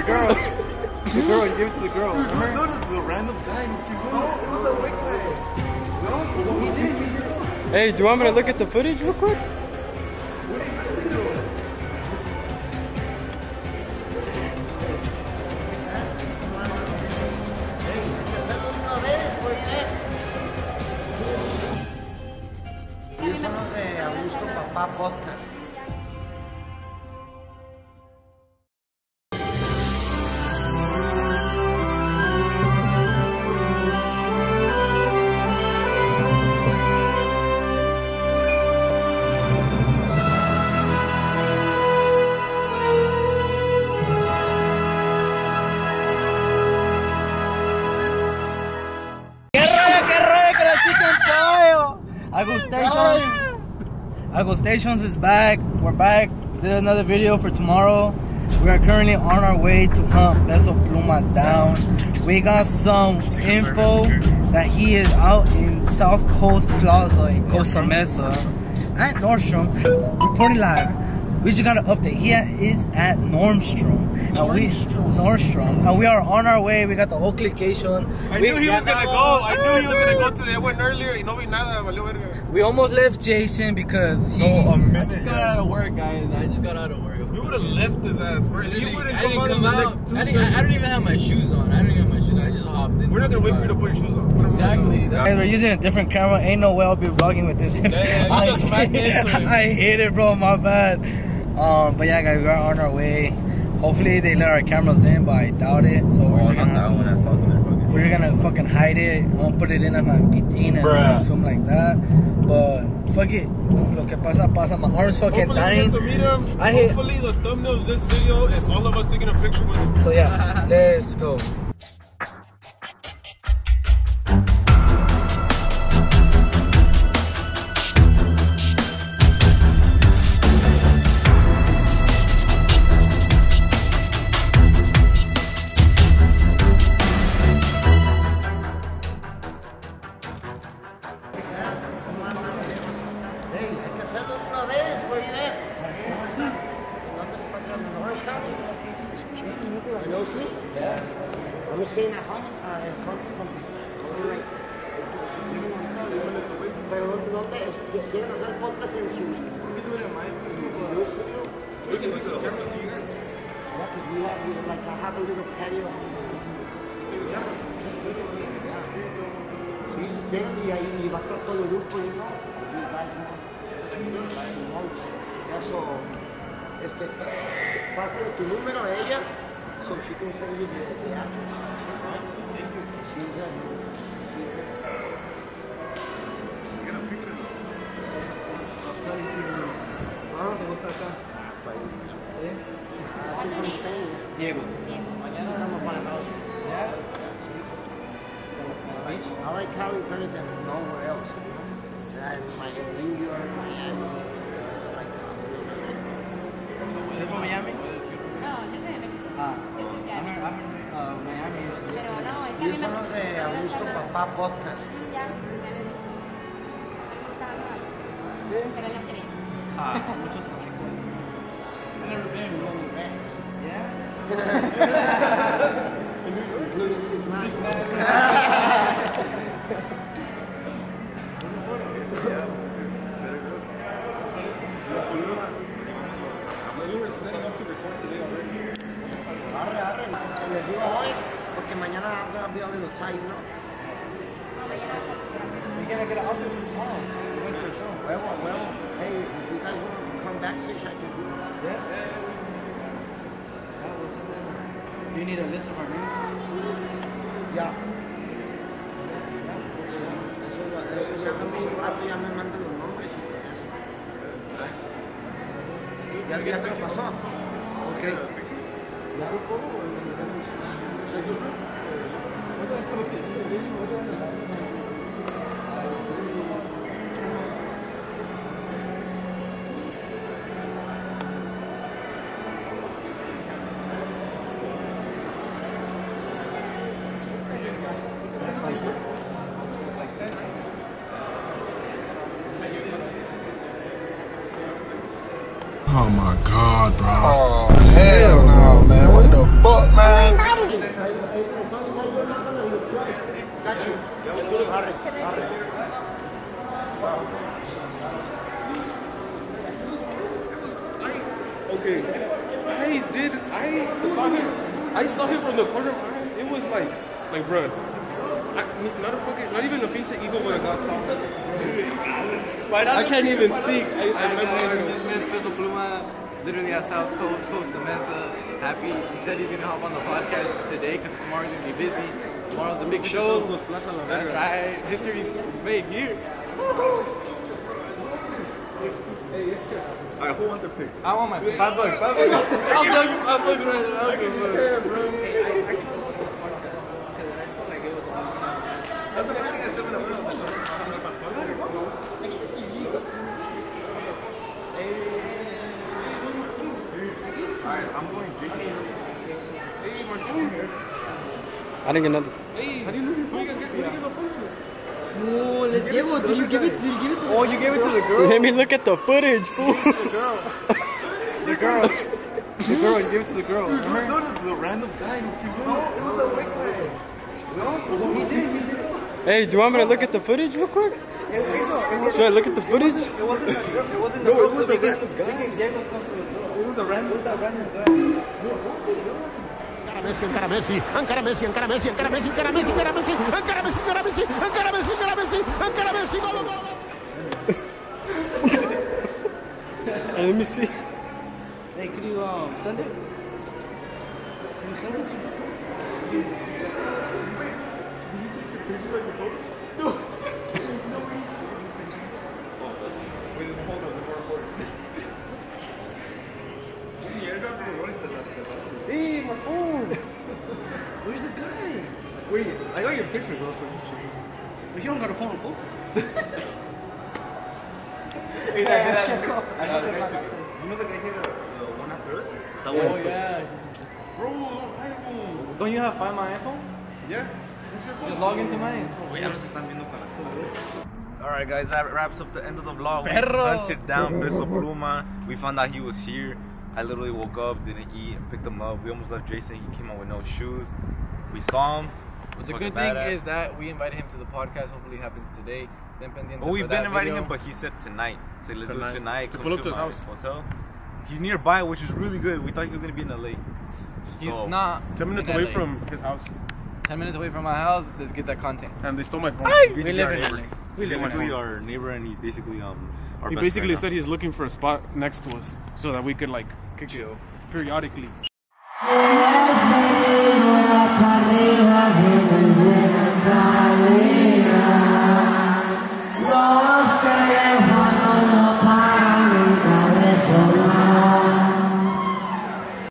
the girl. The girl, you gave it to the girl. Remember? No, no, the random guy. No, it was the white guy. No, he did. He did. Hey, do you want me to look at the footage real quick? Agushto Papa Podcast. Que la chicken pollo. Agushto. Agushto Stations is back. We're back. Did another video for tomorrow. We are currently on our way to hunt Peso Pluma down. We got some info that he is out in South Coast Plaza in Costa Mesa at Nordstrom. Reporting live. We just got an update. He is at Nordstrom. Nordstrom. And we are on our way. We got the whole clication. I knew he was gonna go today. I went earlier. Y no vi nada. We almost left Jason because he... No, a minute. I just got out of work, guys. I just got out of work. You would have left his ass first. You wouldn't come out. I don't even have my shoes on. I just hopped in. We're not going to wait for you to put your shoes on. Exactly. Guys, we're using a different camera. Ain't no way I'll be vlogging with this. Yeah, I hate it, bro. My bad. But yeah, guys, we're on our way. Hopefully they let our cameras in, but I doubt it. So we're not that one. I saw them. We're gonna fucking hide it. I won't put it in on my beating and film like that. But fuck it. Lo que pasa, pasa. My arm's fucking dying. Hopefully the thumbnail of this video is all of us taking a picture with it. So yeah, let's go. I'm staying at home and talking from right. I have a little patio. Y va a estar todo el grupo, you know? You guys know. Eso, pásale tu número a ella. So she can send you the address. She's there. Get a picture of her. Diego. I like how we put it than nowhere else. And my New York, Miami. You're from Miami? Y son los de Agushto Papá Podcast. I'm gonna be a little tight, you know? We're gonna get an outfit for tomorrow. We went to a show. Well, hey, if you guys want to come backstage, I can do it. Yeah. Do you need a list of our names? Yeah. Okay. Oh my God, bro. Oh, hell no, man. What the fuck? did. I saw him from the corner of my eye. It was like bro, not even a piece of ego would have got soft. I can't even speak. I just met Peso Pluma literally at South Coast, Costa Mesa. Happy. He said he's gonna hop on the podcast today because tomorrow's gonna be busy. Tomorrow's a big show. That's right. History is made here. Hey, alright, who wants the pick? I want my pick. $5. $5. I'll plug right now. Alright, I'm going drinking. Hey, my phone here. I didn't get nothing. Hey, how do you lose your phone? No, let's give it. Did you give it to the girl? Oh, you gave it to the girl? Let me look at the footage, fool. The girl, you gave it to the girl. Dude, you noticed the random guy who came in. No, it was a white guy. No, he did. Hey, do you want me to look at the footage real quick? Should I look at the footage? It wasn't the girl. No, it was the random guy. It was the random guy. Let me see. Hey, could you Sunday? Hey, my phone! Where's the guy? Wait, I got your pictures also. But you don't got a phone, both? Hey, I know the guy here, the one after us? That one? Oh, yeah. Bro, iPhone! Don't you have Find My iPhone? Yeah. What's your phone? Just log into mine. Alright guys, that wraps up the end of the vlog. We hunted down Peso Pluma. We found out he was here. I literally woke up, didn't eat, and picked him up. We almost left Jason. He came out with no shoes. We saw him. The good thing is that we invited him to the podcast. Hopefully it happens today. Well, we've been inviting him, but he said tonight. So let's do it tonight. Come to my hotel. He's nearby, which is really good. We thought he was going to be in LA. He's not. 10 minutes away from his house. 10 minutes away from my house. Let's get that content. And they stole my phone. We live in LA. He's basically our neighbor, and he basically he basically said he's looking for a spot next to us so that we could like kick it periodically.